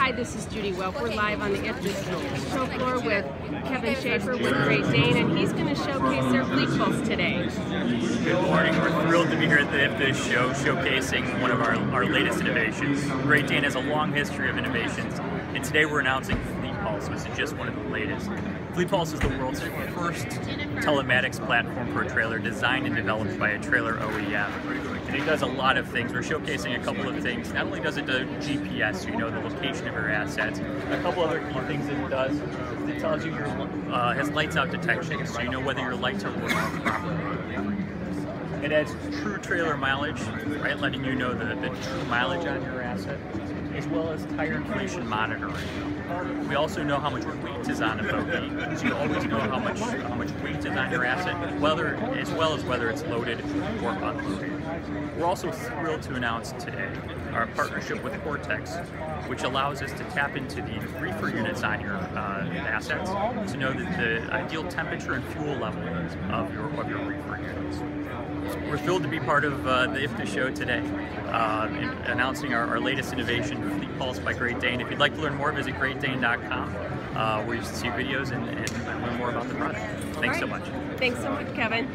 Hi, this is Judy Welk. We're live on the IFDA show floor with Kevin Schaefer with Great Dane, and he's going to showcase their FleetPulse today. Good morning. We're thrilled to be here at the IFDA show showcasing one of our latest innovations. Great Dane has a long history of innovations, and today we're announcing FleetPulse, which is just one of the latest. FleetPulse is the world's first telematics platform for a trailer, designed and developed by a trailer OEM. And it does a lot of things. We're showcasing a couple of things. Not only does it do GPS, so you know the location of your assets, a couple other key things it does is it tells you your has lights out detection, so you know whether your lights are working properly. It adds true trailer mileage, right, letting you know the true mileage on your asset, as well as tire inflation monitoring. We also know how much weight is on a bogey, so you always know how much weight is on your asset, as well as whether it's loaded or unloaded. We're also thrilled to announce today our partnership with Cortex, which allows us to tap into the reefer units on your assets to know the ideal temperature and fuel level of your reefer units. We're thrilled to be part of the IFDA show today, announcing our latest innovation, FleetPulse by Great Dane. If you'd like to learn more, visit GreatDane.com, where you can see videos and learn more about the product. Thanks so much. Thanks so much, Kevin.